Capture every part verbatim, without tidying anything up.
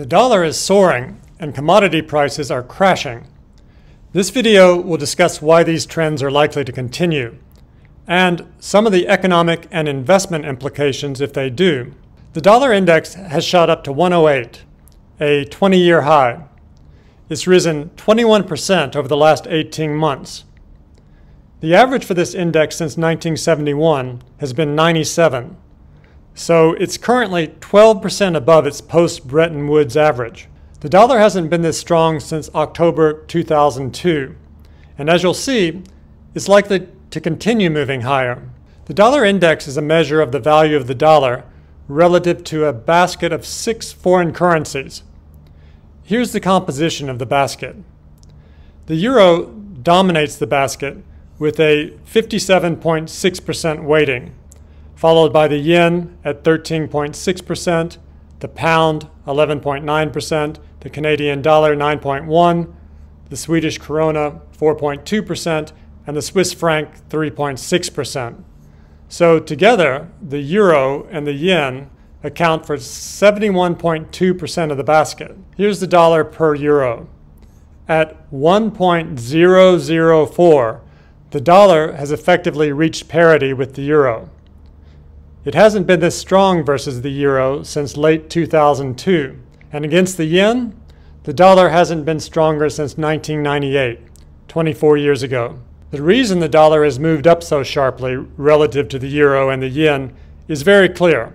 The dollar is soaring and commodity prices are crashing. This video will discuss why these trends are likely to continue and some of the economic and investment implications if they do. The dollar index has shot up to one oh eight, a twenty-year high. It's risen twenty-one percent over the last eighteen months. The average for this index since nineteen seventy-one has been ninety-seven, so it's currently twelve percent above its post-Bretton Woods average. The dollar hasn't been this strong since October two thousand two, and as you'll see, it's likely to continue moving higher. The dollar index is a measure of the value of the dollar relative to a basket of six foreign currencies. Here's the composition of the basket. The euro dominates the basket with a fifty-seven point six percent weighting, followed by the yen at thirteen point six percent, the pound eleven point nine percent, the Canadian dollar nine point one percent, the Swedish krona four point two percent, and the Swiss franc three point six percent. So together, the euro and the yen account for seventy-one point two percent of the basket. Here's the dollar per euro. At one point zero zero four, the dollar has effectively reached parity with the euro. It hasn't been this strong versus the euro since late two thousand two, and against the yen, the dollar hasn't been stronger since nineteen ninety-eight, twenty-four years ago. The reason the dollar has moved up so sharply relative to the euro and the yen is very clear.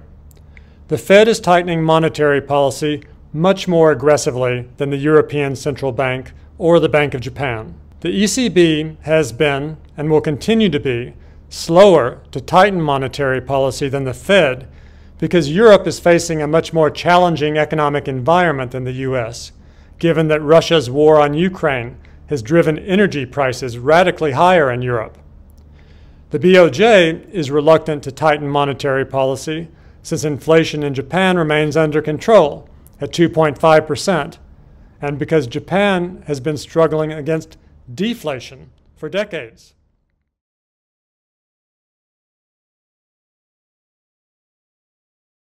The Fed is tightening monetary policy much more aggressively than the European Central Bank or the Bank of Japan. The E C B has been, and will continue to be, slower to tighten monetary policy than the Fed because Europe is facing a much more challenging economic environment than the U S, given that Russia's war on Ukraine has driven energy prices radically higher in Europe. The B O J is reluctant to tighten monetary policy since inflation in Japan remains under control at two point five percent, and because Japan has been struggling against deflation for decades.